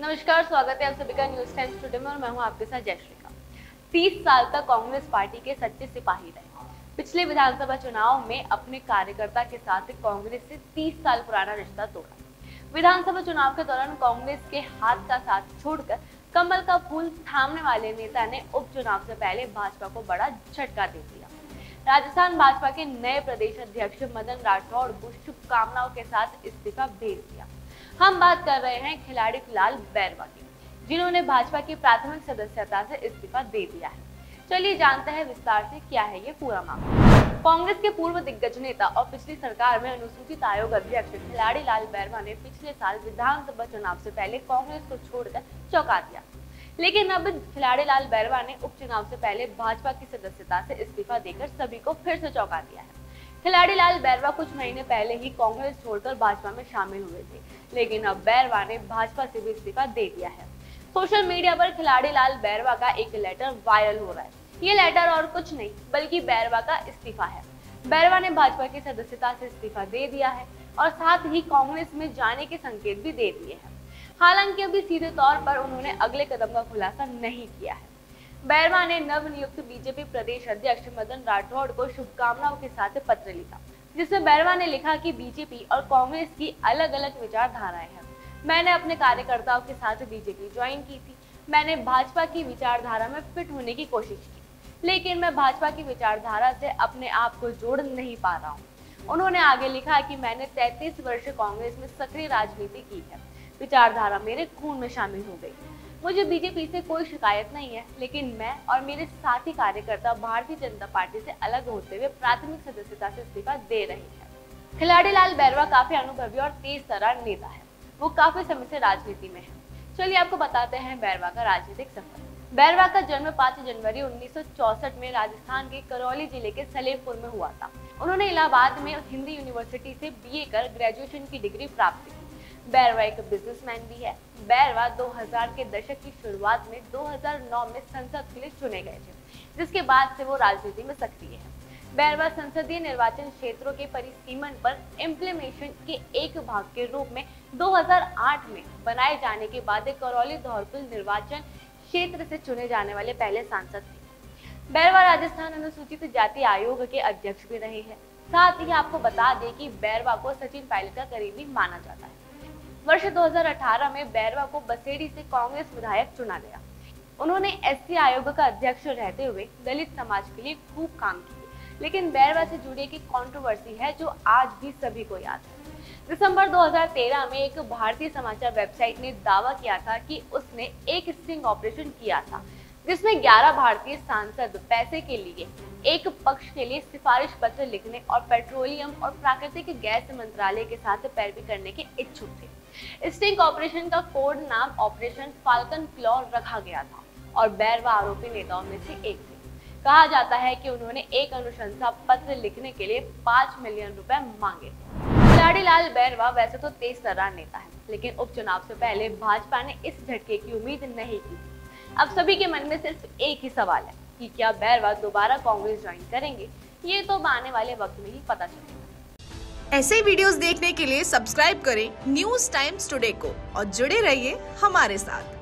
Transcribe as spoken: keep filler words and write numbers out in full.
नमस्कार, स्वागत है आप सभी का न्यूज टाइम स्टूडियो में और मैं हूं आपके साथ जयश्रीका। तीस साल तक कांग्रेस पार्टी के सच्चे सिपाही रहे। पिछले विधानसभा चुनाव में अपने कार्यकर्ता के साथ कांग्रेस से तीस साल पुराना रिश्ता तोड़ा। विधानसभा चुनाव के दौरान कांग्रेस के हाथ का साथ छोड़कर कमल का फूल थामने वाले नेता ने उपचुनाव से पहले भाजपा को बड़ा झटका दे दिया। राजस्थान भाजपा के नए प्रदेश अध्यक्ष मदन राठौड़ को शुभकामनाओं के साथ इस्तीफा भेज दिया। हम बात कर रहे हैं खिलाड़ी लाल बैरवा की, जिन्होंने भाजपा की प्राथमिक सदस्यता से इस्तीफा दे दिया है। चलिए जानते हैं विस्तार से क्या है ये पूरा मामला। कांग्रेस के पूर्व दिग्गज नेता और पिछली सरकार में अनुसूचित आयोग अध्यक्ष खिलाड़ी लाल बैरवा ने पिछले साल विधानसभा चुनाव से पहले कांग्रेस को छोड़कर चौंका दिया, लेकिन अब खिलाड़ी लाल बैरवा ने उपचुनाव से पहले भाजपा की सदस्यता से इस्तीफा देकर सभी को फिर से चौंका दिया है। खिलाड़ी लाल बैरवा कुछ महीने पहले ही कांग्रेस छोड़कर भाजपा में शामिल हुए थे, लेकिन अब बैरवा ने भाजपा से भी इस्तीफा दे दिया है। सोशल मीडिया पर खिलाड़ी लाल बैरवा का एक लेटर वायरल हो रहा है। ये लेटर और कुछ नहीं बल्कि बैरवा का इस्तीफा है। बैरवा ने भाजपा की सदस्यता से इस्तीफा दे दिया है और साथ ही कांग्रेस में जाने के संकेत भी दे दिए हैं। हालांकि अभी सीधे तौर पर उन्होंने अगले कदम का खुलासा नहीं किया है। बैरवा ने नवनियुक्त बीजेपी प्रदेश अध्यक्ष मदन राठौड़ को शुभकामनाओं के साथ पत्र लिखा, जिसमें बैरवा ने लिखा कि बीजेपी और कांग्रेस की अलग अलग विचारधाराएं हैं। मैंने अपने कार्यकर्ताओं के साथ बीजेपी ज्वाइन की थी। मैंने भाजपा की विचारधारा में फिट होने की कोशिश की, लेकिन मैं भाजपा की विचारधारा से अपने आप को जोड़ नहीं पा रहा हूँ। उन्होंने आगे लिखा कि मैंने तैंतीस वर्ष कांग्रेस में सक्रिय राजनीति की है। विचारधारा मेरे खून में शामिल हो गई। मुझे बीजेपी से कोई शिकायत नहीं है, लेकिन मैं और मेरे साथी कार्यकर्ता भारतीय जनता पार्टी से अलग होते हुए प्राथमिक सदस्यता से इस्तीफा दे रहे हैं। खिलाड़ी लाल बैरवा काफी अनुभवी और तेज तर्रार नेता है। वो काफी समय से राजनीति में है। चलिए आपको बताते हैं बैरवा का राजनीतिक सफर। बैरवा का जन्म पाँच जनवरी उन्नीस सौ चौंसठ में राजस्थान के करौली जिले के सलेमपुर में हुआ था। उन्होंने इलाहाबाद में हिंदी यूनिवर्सिटी से बी ए कर ग्रेजुएशन की डिग्री प्राप्त की। बैरवा एक बिजनेसमैन भी है। बैरवा दो हज़ार के दशक की शुरुआत में दो हज़ार नौ में संसद के लिए चुने गए थे, जिसके बाद से वो राजनीति में सक्रिय हैं। बैरवा संसदीय निर्वाचन क्षेत्रों के परिसीमन पर इम्प्लीमेंटेशन के एक भाग के रूप में दो हज़ार आठ में बनाए जाने के बाद करौली धौलपुर निर्वाचन क्षेत्र से चुने जाने वाले पहले सांसद थे। बैरवा राजस्थान अनुसूचित जाति आयोग के अध्यक्ष भी रहे हैं। साथ ही आपको बता दें कि बैरवा को सचिन पायलट का करीबी माना जाता है। वर्ष दो हज़ार अठारह में बैरवा को बसेड़ी से कांग्रेस विधायक चुना गया। उन्होंने एससी आयोग का अध्यक्ष रहते हुए दलित समाज के लिए खूब काम किए, लेकिन बैरवा से जुड़ी एक कंट्रोवर्सी है जो आज भी सभी को याद है। दिसंबर दो हज़ार तेरह में एक भारतीय समाचार वेबसाइट ने दावा किया था कि उसने एक स्टिंग ऑपरेशन किया था, जिसमें ग्यारह भारतीय सांसद पैसे के लिए एक पक्ष के लिए सिफारिश पत्र लिखने और पेट्रोलियम और प्राकृतिक गैस मंत्रालय के साथ पैरवी करने के इच्छुक थे। स्टिंग ऑपरेशन का कोड नाम ऑपरेशन फाल्कन क्लॉ रखा गया था और बैरवा आरोपी नेताओं में से एक थे। कहा जाता है कि उन्होंने एक अनुशंसा पत्र लिखने के लिए पाँच मिलियन रुपए मांगे। खिलाड़ी लाल बैरवा वैसे तो तेज तर्रार नेता है, लेकिन उपचुनाव से पहले भाजपा ने इस झटके की उम्मीद नहीं की। अब सभी के मन में सिर्फ एक ही सवाल है कि क्या बैरवा दोबारा कांग्रेस ज्वाइन करेंगे। ये तो आने वाले वक्त में ही पता चलेगा। ऐसे वीडियोस देखने के लिए सब्सक्राइब करें न्यूज टाइम्स टुडे को और जुड़े रहिए हमारे साथ।